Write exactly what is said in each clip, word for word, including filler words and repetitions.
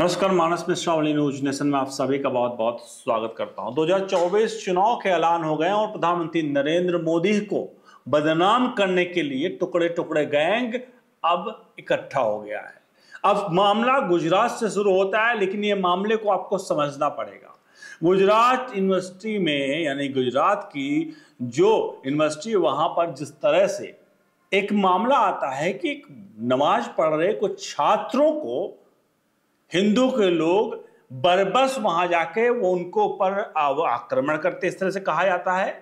नमस्कार, मानस मिश्रा वाली news nation में आप सभी का बहुत बहुत स्वागत करता हूं। दो हज़ार चौबीस चुनाव के ऐलान हो गए और प्रधानमंत्री नरेंद्र मोदी को बदनाम करने के लिए टुकड़े टुकड़े गैंग अब इकट्ठा हो गया है। अब मामला गुजरात से शुरू होता है, लेकिन ये मामले को आपको समझना पड़ेगा। गुजरात यूनिवर्सिटी में, यानी गुजरात की जो यूनिवर्सिटी, वहां पर जिस तरह से एक मामला आता है कि नमाज पढ़ रहे कुछ छात्रों को हिंदू के लोग बरबस वहां जाके वो उनको ऊपर आक्रमण करते, इस तरह से कहा जाता है,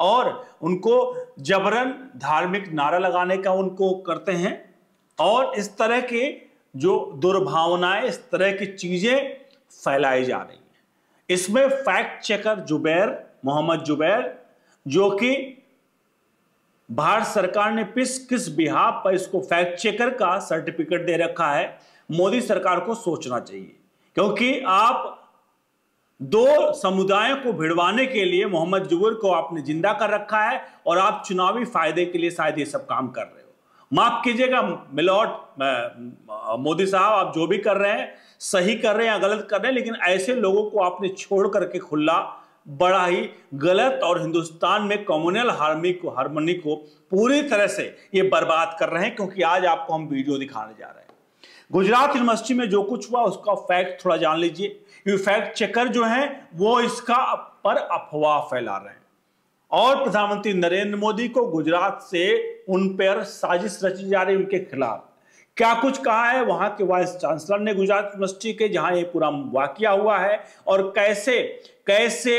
और उनको जबरन धार्मिक नारा लगाने का उनको करते हैं, और इस तरह के जो दुर्भावनाएं, इस तरह की चीजें फैलाई जा रही हैं। इसमें फैक्ट चेकर जुबैर, मोहम्मद जुबैर, जो कि भारत सरकार ने किस किस बिहार पर इसको फैक्ट चेकर का सर्टिफिकेट दे रखा है, मोदी सरकार को सोचना चाहिए, क्योंकि आप दो समुदायों को भिड़वाने के लिए मोहम्मद जुबैर को आपने जिंदा कर रखा है, और आप चुनावी फायदे के लिए शायद ये सब काम कर रहे हो। माफ कीजिएगा मिलॉर्ड मोदी साहब, आप जो भी कर रहे हैं सही कर रहे हैं या गलत कर रहे हैं, लेकिन ऐसे लोगों को आपने छोड़ करके खुला बड़ा ही गलत, और हिंदुस्तान में कम्युनल हार्मनी को हार्मनी को पूरी तरह से ये बर्बाद कर रहे हैं, क्योंकि आज आपको हम वीडियो दिखाने जा रहे हैं। गुजरात यूनिवर्सिटी में जो कुछ हुआ उसका फैक्ट थोड़ा जान लीजिए। ये फैक्ट चेकर जो हैं वो इसका पर अफवाह फैला रहे हैं, और प्रधानमंत्री नरेंद्र मोदी को गुजरात से उन पर साजिश रची जा रही है उनके खिलाफ। क्या कुछ कहा है वहां के वाइस चांसलर ने गुजरात यूनिवर्सिटी के, जहां ये पूरा वाकया हुआ है, और कैसे कैसे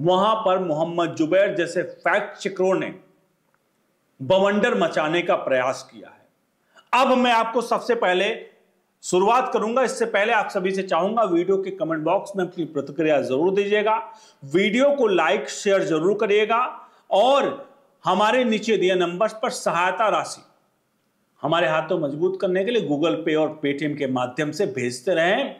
वहां पर मोहम्मद जुबैर जैसे फैक्ट चेकरों ने बवंडर मचाने का प्रयास किया है। अब मैं आपको सबसे पहले शुरुआत करूंगा, इससे पहले आप सभी से चाहूंगा वीडियो के कमेंट बॉक्स में अपनी प्रतिक्रिया जरूर दीजिएगा, वीडियो को लाइक शेयर जरूर करिएगा, और हमारे नीचे दिए नंबर्स पर सहायता राशि हमारे हाथों मजबूत करने के लिए गूगल पे और पेटीएम के माध्यम से भेजते रहें।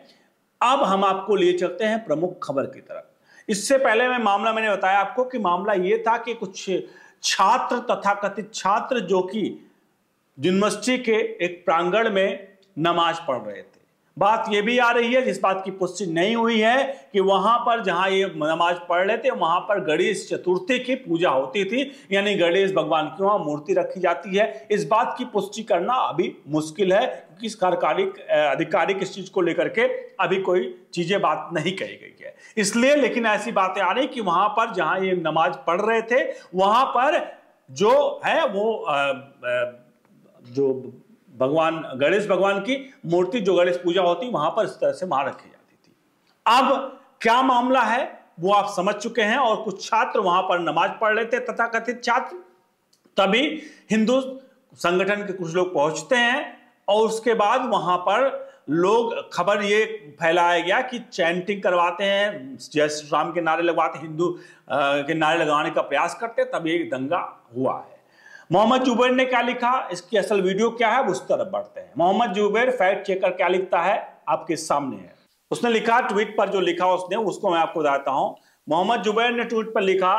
अब हम आपको लिए चलते हैं प्रमुख खबर की तरफ। इससे पहले मैं मामला मैंने बताया आपको कि मामला ये था कि कुछ छात्र, तथाकथित छात्र, जो कि यूनिवर्सिटी के एक प्रांगण में नमाज पढ़ रहे थे। बात यह भी आ रही है, जिस बात की पुष्टि नहीं हुई है, कि वहां पर जहां ये नमाज पढ़ रहे थे वहां पर गणेश चतुर्थी की पूजा होती थी, यानी गणेश भगवान की वहां मूर्ति रखी जाती है। इस बात की पुष्टि करना अभी मुश्किल है, क्योंकि सरकारी अधिकारी इस चीज को लेकर के अभी कोई चीजें बात नहीं कही गई है, इसलिए। लेकिन ऐसी बातें आ रही कि वहां पर जहां ये नमाज पढ़ रहे थे वहां पर जो है वो आ, आ, जो भगवान गणेश भगवान की मूर्ति, जो गणेश पूजा होती, वहां पर इस तरह से वहां रखी जाती थी। अब क्या मामला है वो आप समझ चुके हैं, और कुछ छात्र वहां पर नमाज पढ़ लेते, तथाकथित छात्र। तभी हिंदू संगठन के कुछ लोग पहुंचते हैं, और उसके बाद वहां पर लोग, खबर ये फैलाया गया कि चैंटिंग करवाते हैं, जय श्री राम के नारे लगवाते, हिंदू के नारे लगाने का प्रयास करते, तभी एक दंगा हुआ है। मोहम्मद जुबैर ने क्या लिखा, इसकी असल वीडियो क्या है, उस तरफ बढ़ते हैं। मोहम्मद जुबैर फैक्ट चेकर क्या लिखता है आपके सामने है। उसने लिखा, ट्वीट पर जो लिखा उसने, उसको मैं आपको बताता हूं। मोहम्मद जुबैर ने ट्वीट पर लिखा,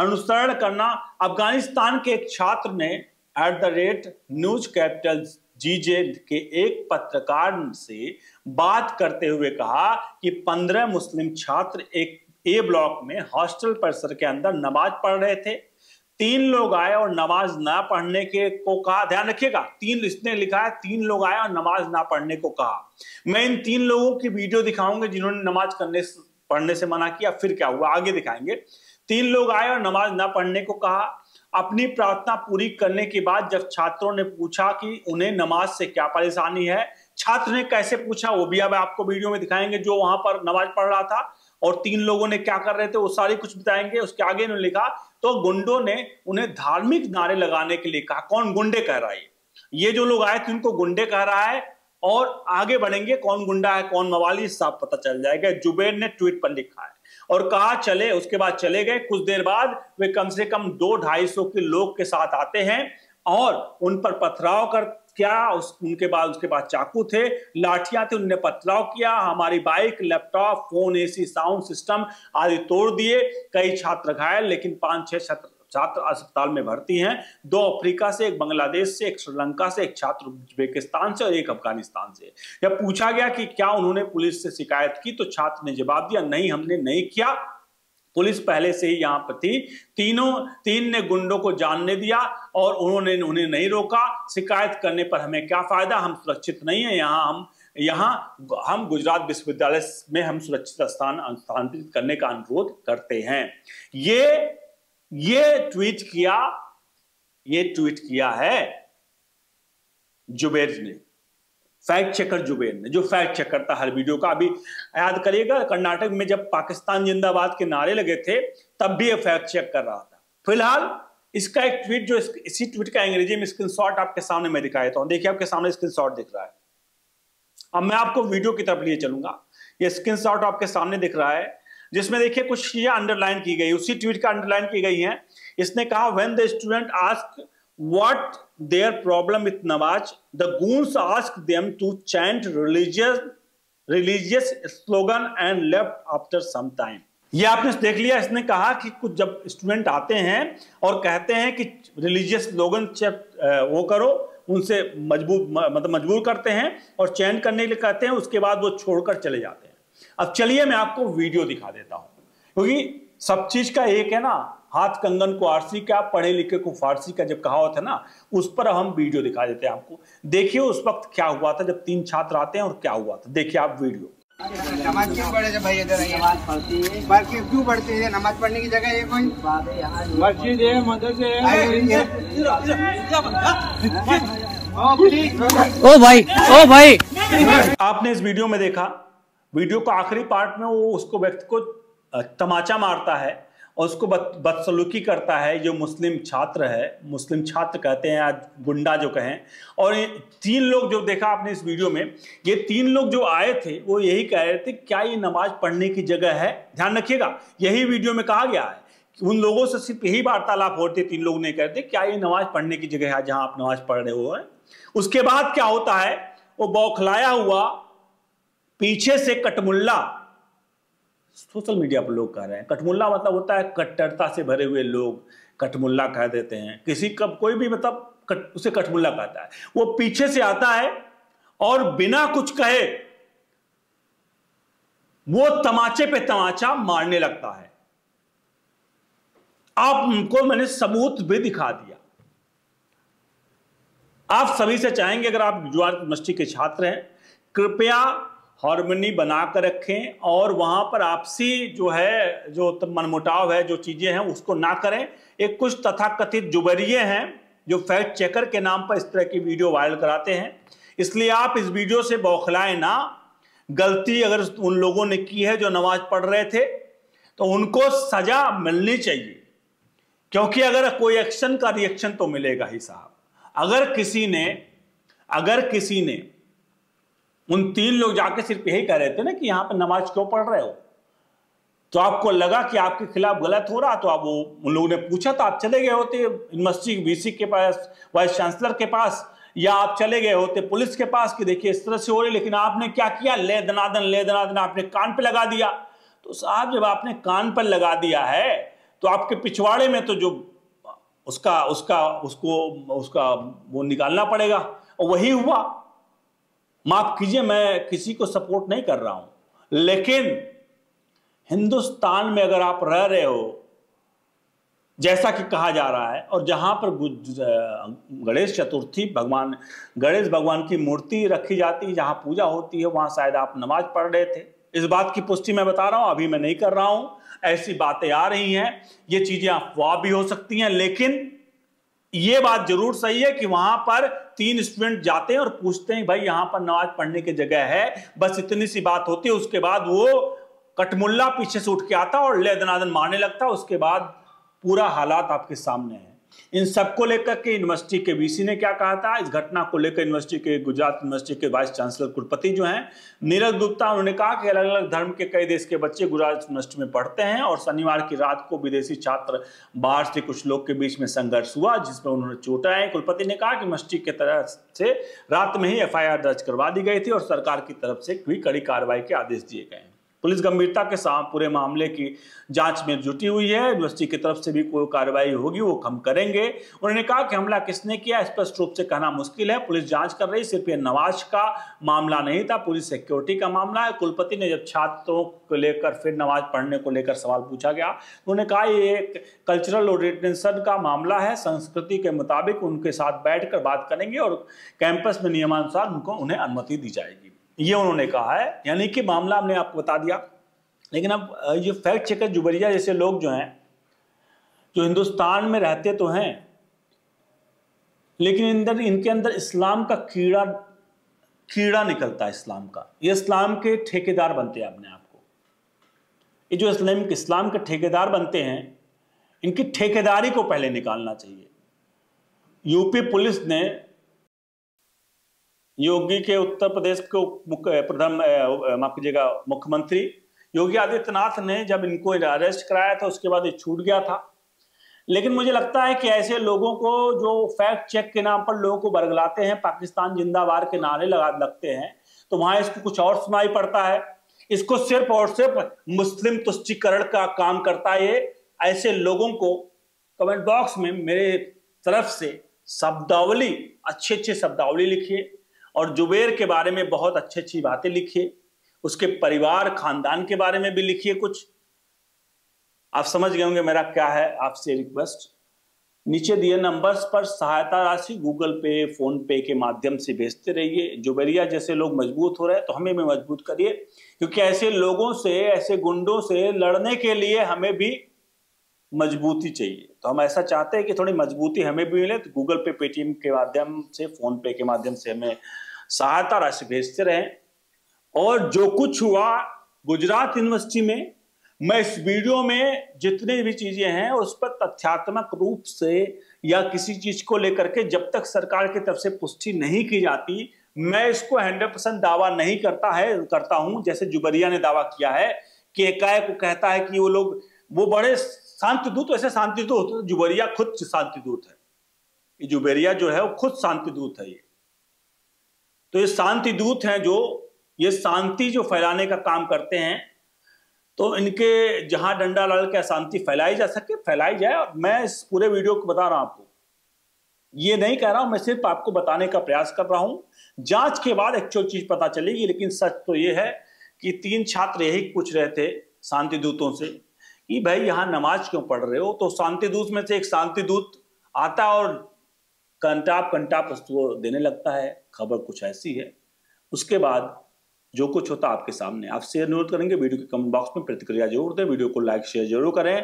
अनुसरण करना, अफगानिस्तान के एक छात्र ने at the rate news capital GZ के एक पत्रकार से बात करते हुए कहा कि पंद्रह मुस्लिम छात्र एक ए ब्लॉक में हॉस्टल परिसर के अंदर नमाज पढ़ रहे थे। तीन लोग आए और नमाज ना पढ़ने के को कहा। ध्यान रखिएगा, तीन, इसने लिखा है तीन लोग आए और नमाज ना पढ़ने को कहा। मैं इन तीन लोगों की वीडियो दिखाऊंगा जिन्होंने नमाज करने पढ़ने से मना किया, फिर क्या हुआ आगे दिखाएंगे। तीन लोग आए और नमाज ना पढ़ने को कहा। अपनी प्रार्थना पूरी करने के बाद जब छात्रों ने पूछा कि उन्हें नमाज से क्या परेशानी है, छात्र ने कैसे पूछा वो भी अब आपको वीडियो में दिखाएंगे, जो वहां पर नमाज पढ़ रहा था, और तीन लोगों ने क्या कर रहे थे वो सारी कुछ बताएंगे। उसके आगे उन्होंने लिखा, तो गुंडों ने उन्हें धार्मिक नारे लगाने के लिए कहा। कौन गुंडे कह रहा है, ये जो लोग आए थे उनको गुंडे कह रहा है, और आगे बढ़ेंगे कौन गुंडा है कौन मवाली साफ पता चल जाएगा। जुबैर ने ट्वीट पर लिखा है और कहा चले, उसके बाद चले गए। कुछ देर बाद वे कम से कम दो ढाई सौ के लोग के साथ आते हैं और उन पर पथराव कर क्या उस उनके बाद उसके पास चाकू थे, लाठियां थी, उनने पथराव किया। हमारी bike, laptop, phone, AC, sound system आदि तोड़ दिए। कई छात्र घायल, लेकिन पांच छह छात्र अस्पताल में भर्ती हैं। दो अफ्रीका से, एक बांग्लादेश से, एक श्रीलंका से, एक छात्र उज्बेकिस्तान से और एक अफगानिस्तान से। जब पूछा गया कि क्या उन्होंने पुलिस से शिकायत की तो छात्र ने जवाब दिया, नहीं हमने नहीं किया, पुलिस पहले से ही यहाँ पर थी। तीनों तीन ने गुंडों को जानने दिया और उन्होंने उन्हें नहीं रोका। शिकायत करने पर हमें क्या फायदा, हम सुरक्षित नहीं है यहाँ, हम यहाँ हम गुजरात विश्वविद्यालय में हम सुरक्षित स्थान स्थानांतरित करने का अनुरोध करते हैं। ये ये ट्वीट किया ये ट्वीट किया है जुबैर ने, फैक्ट चेकर जुबैर ने, जो फैक्ट चेक करता हर वीडियो का। अभी याद करिएगा, कर्नाटक में जब पाकिस्तान जिंदाबाद के नारे लगे थे तब भी ये फैक्ट चेक कर रहा था। फिलहाल इसका एक ट्वीट, जो इस, इसी ट्वीट का अंग्रेजी में स्क्रीनशॉट आपके सामने मैं दिखा देता हूं। देखिए आपके सामने स्क्रीनशॉट दिख रहा है। अब मैं आपको वीडियो की तरफ लिए चलूंगा। ये स्क्रीनशॉट आपके सामने दिख रहा है जिसमें देखिए कुछ चीजें अंडरलाइन की गई, उसी ट्वीट का अंडरलाइन की गई है। इसने कहा, when the student ask What their problem with Nawaz? The goons asked them to chant religious religious slogan and left after some time. ये आपने देख लिया, इसने कहा कि कुछ जब स्टूडेंट आते हैं और कहते हैं कि रिलीजियस स्लोगन वो करो, उनसे मजबूर मतलब मजबूर करते हैं और चैंट करने के लिए कहते हैं, उसके बाद वो छोड़कर चले जाते हैं। अब चलिए मैं आपको वीडियो दिखा देता हूँ, क्योंकि सब चीज का एक है ना, हाथ कंगन को आरसी का, पढ़े लिखे को फारसी का, जब कहावत है ना, उस पर हम वीडियो दिखा देते हैं आपको। देखिए उस वक्त क्या हुआ था जब तीन छात्र आते हैं और क्या हुआ था, देखिए आप वीडियो। नमाज क्यों पढ़े जब भाई इधर आइए, नमाज पढ़ती है, बार क्यों पढ़ती है, नमाज पढ़ने की जगह ये कोई बात है, यहाँ मस्जिद है, मदरसे है। ओ भाई ओ भाई आपने इस वीडियो में देखा, वीडियो का आखिरी पार्ट में वो उसको व्यक्ति को तमाचा मारता है और उसको बदसलूकी करता है, जो मुस्लिम छात्र है, मुस्लिम छात्र कहते हैं आज गुंडा जो कहें। और ये तीन लोग जो देखा आपने इस वीडियो में, ये तीन लोग जो आए थे वो यही कह रहे थे, क्या ये नमाज पढ़ने की जगह है? ध्यान रखिएगा, यही वीडियो में कहा गया है। उन लोगों से सिर्फ यही वार्तालाप होती, तीन लोग नहीं कहते क्या ये नमाज पढ़ने की जगह है जहाँ आप नमाज पढ़ रहे हो। उसके बाद क्या होता है, वो बौखलाया हुआ पीछे से कटमुल्ला, सोशल मीडिया पर लोग कह रहे हैं कटमुल्ला मतलब होता है कट्टरता से भरे हुए लोग, कटमुल्ला कह देते हैं किसी का, कोई भी मतलब कट, उसे कटमुल्ला कहता है। वो पीछे से आता है और बिना कुछ कहे वो तमाचे पे तमाचा मारने लगता है। आपको मैंने सबूत भी दिखा दिया। आप सभी से चाहेंगे, अगर आप गुजरात यूनिवर्सिटी के छात्र हैं, कृपया हार्मनी बना कर रखें और वहाँ पर आपसी जो है, जो मनमुटाव है, जो चीज़ें हैं उसको ना करें। एक कुछ तथाकथित जुबैरिये हैं जो फैक्ट चेकर के नाम पर इस तरह की वीडियो वायरल कराते हैं, इसलिए आप इस वीडियो से बौखलाएं ना। गलती अगर उन लोगों ने की है जो नमाज पढ़ रहे थे तो उनको सज़ा मिलनी चाहिए, क्योंकि अगर कोई एक्शन का रिएक्शन तो मिलेगा ही साहब। अगर किसी ने अगर किसी ने उन तीन लोग जाके सिर्फ यही कह रहे थे ना कि यहाँ पर नमाज क्यों पढ़ रहे हो, तो आपको लगा कि आपके खिलाफ गलत हो रहा, तो आप वो उन लोगों ने पूछा तो आप चले गए होते यूनिवर्सिटी वीसी के पास, वाइस चांसलर के पास, या आप चले गए होते पुलिस के पास कि देखिए इस तरह से हो रही। लेकिन आपने क्या किया, ले दनादन ले दनादन आपने कान पर लगा दिया। तो साहब जब आपने कान पर लगा दिया है तो आपके पिछवाड़े में तो जो उसका उसका उसको उसका वो निकालना पड़ेगा, और वही हुआ। माफ कीजिए, मैं किसी को सपोर्ट नहीं कर रहा हूं, लेकिन हिंदुस्तान में अगर आप रह रहे हो जैसा कि कहा जा रहा है, और जहां पर गणेश चतुर्थी भगवान गणेश भगवान की मूर्ति रखी जाती है, जहां पूजा होती है, वहां शायद आप नमाज पढ़ रहे थे। इस बात की पुष्टि मैं बता रहा हूं, अभी मैं नहीं कर रहा हूं। ऐसी बातें आ रही हैं, ये चीजें अफवाह भी हो सकती हैं, लेकिन ये बात जरूर सही है कि वहां पर तीन स्टूडेंट जाते हैं और पूछते हैं भाई यहाँ पर नमाज पढ़ने की जगह है, बस इतनी सी बात होती है। उसके बाद वो कटमुल्ला पीछे से उठ के आता और ले दनादन मारने लगता। उसके बाद पूरा हालात आपके सामने है। इन सबको लेकर के यूनिवर्सिटी के वीसी ने क्या कहा था, इस घटना को लेकर यूनिवर्सिटी के गुजरात यूनिवर्सिटी के वाइस चांसलर कुलपति जो हैं नीरज गुप्ता, उन्होंने कहा कि अलग अलग धर्म के कई देश के बच्चे गुजरात यूनिवर्सिटी में पढ़ते हैं और शनिवार की रात को विदेशी छात्र बाहर से कुछ लोग के बीच में संघर्ष हुआ जिसमें उन्होंने चोट आई। कुलपति ने कहा कि यूनिवर्सिटी की तरफ से रात में ही एफ आई आर दर्ज करवा दी गई थी और सरकार की तरफ से भी कड़ी कार्रवाई के आदेश दिए गए हैं। पुलिस गंभीरता के साथ पूरे मामले की जांच में जुटी हुई है। यूनिवर्सिटी की तरफ से भी कोई कार्रवाई होगी वो हम करेंगे। उन्होंने कहा कि हमला किसने किया स्पष्ट रूप से कहना मुश्किल है, पुलिस जांच कर रही। सिर्फ ये नवाज का मामला नहीं था, पुलिस सिक्योरिटी का मामला है। कुलपति ने जब छात्रों को लेकर फिर नमाज पढ़ने को लेकर सवाल पूछा गया, उन्होंने कहा ये एक कल्चरल ओरिएंटेशन का मामला है, संस्कृति के मुताबिक उनके साथ बैठकर बात करेंगे और कैंपस में नियमानुसार उनको उन्हें अनुमति दी जाएगी, ये उन्होंने कहा है। यानी कि मामला हमने आपको बता दिया, लेकिन अब ये फैक्ट चेकर जुबैरिया जैसे लोग जो हैं, जो हिंदुस्तान में रहते तो हैं लेकिन अंदर इनके अंदर इस्लाम का कीड़ा कीड़ा निकलता है, इस्लाम का। ये इस्लाम के ठेकेदार बनते हैं अपने आप को। ये जो इस्लाम इस्लाम के ठेकेदार बनते हैं, इनकी ठेकेदारी को पहले निकालना चाहिए। यूपी पुलिस ने योगी के उत्तर प्रदेश के प्रधान माफ कीजिएगा मुख्यमंत्री योगी आदित्यनाथ ने जब इनको अरेस्ट कराया था उसके बाद ये छूट गया था। लेकिन मुझे लगता है कि ऐसे लोगों को जो फैक्ट चेक के नाम पर लोगों को बरगलाते हैं, पाकिस्तान जिंदाबाद के नारे लगा लगते हैं, तो वहां इसको कुछ और सुनाई पड़ता है। इसको सिर्फ और सिर्फ मुस्लिम तुष्टिकरण का काम करता है। ऐसे लोगों को कमेंट बॉक्स में मेरे तरफ से शब्दावली अच्छे अच्छे शब्दावली लिखिए और जुबैर के बारे में बहुत अच्छी अच्छी बातें लिखिए, उसके परिवार खानदान के बारे में भी लिखिए कुछ। आप समझ गए होंगे मेरा क्या है आपसे रिक्वेस्ट। नीचे दिए नंबर्स पर सहायता राशि गूगल पे फोन पे के माध्यम से भेजते रहिए। जुबैरिया जैसे लोग मजबूत हो रहे हैं तो हमें भी मजबूत करिए, क्योंकि ऐसे लोगों से ऐसे गुंडों से लड़ने के लिए हमें भी मजबूती चाहिए। तो हम ऐसा चाहते हैं कि थोड़ी मजबूती हमें भी मिले, तो गूगल पे पेटीएम के माध्यम से फोन पे के माध्यम से हमें सहायता राशि भेजते रहें। और जो कुछ हुआ गुजरात यूनिवर्सिटी में, मैं इस वीडियो में जितने भी चीजें हैं उस पर तथ्यात्मक रूप से या किसी चीज को लेकर के जब तक सरकार की तरफ से पुष्टि नहीं की जाती, मैं इसको हंड्रेड परसेंट दावा नहीं करता है करता हूं। जैसे जुबैरिया ने दावा किया है कि एकाएक को कहता है कि वो लोग वो बड़े शांतिदूत, ऐसे शांतिदूत जुबैरिया खुद शांतिदूत है। ये जुबैरिया जो है वो खुद शांतिदूत है। ये तो ये शांतिदूत हैं जो ये शांति जो फैलाने का काम करते हैं। तो इनके जहां डंडा लड़ के अशांति फैलाई जा सके फैलाई जाए। और मैं इस पूरे वीडियो को बता रहा हूं आपको, ये नहीं कह रहा हूं, मैं सिर्फ आपको बताने का प्रयास कर रहा हूं। जांच के बाद एक्चुअल चीज पता चलेगी, लेकिन सच तो ये है कि तीन छात्र यही पूछ रहे थे शांतिदूतों से कि भाई यहाँ नमाज क्यों पढ़ रहे हो। तो शांतिदूत में से एक शांतिदूत आता और कंटाप कंटाप उसको देने लगता है। खबर कुछ ऐसी है। उसके बाद जो कुछ होता आपके सामने, आपसे अनुरोध करेंगे वीडियो के कमेंट बॉक्स में प्रतिक्रिया जरूर दें, वीडियो को लाइक शेयर जरूर करें।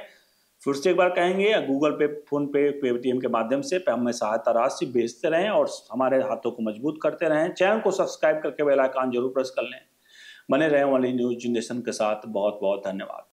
फिर से एक बार कहेंगे गूगल पे फोन पे पेटीएम के माध्यम से हमें सहायता राशि भेजते रहें और हमारे हाथों को मजबूत करते रहें। चैनल को सब्सक्राइब करके बेल आइकन जरूर प्रेस कर लें। बने रहने वाली न्यूज़ नेशन के साथ बहुत बहुत धन्यवाद।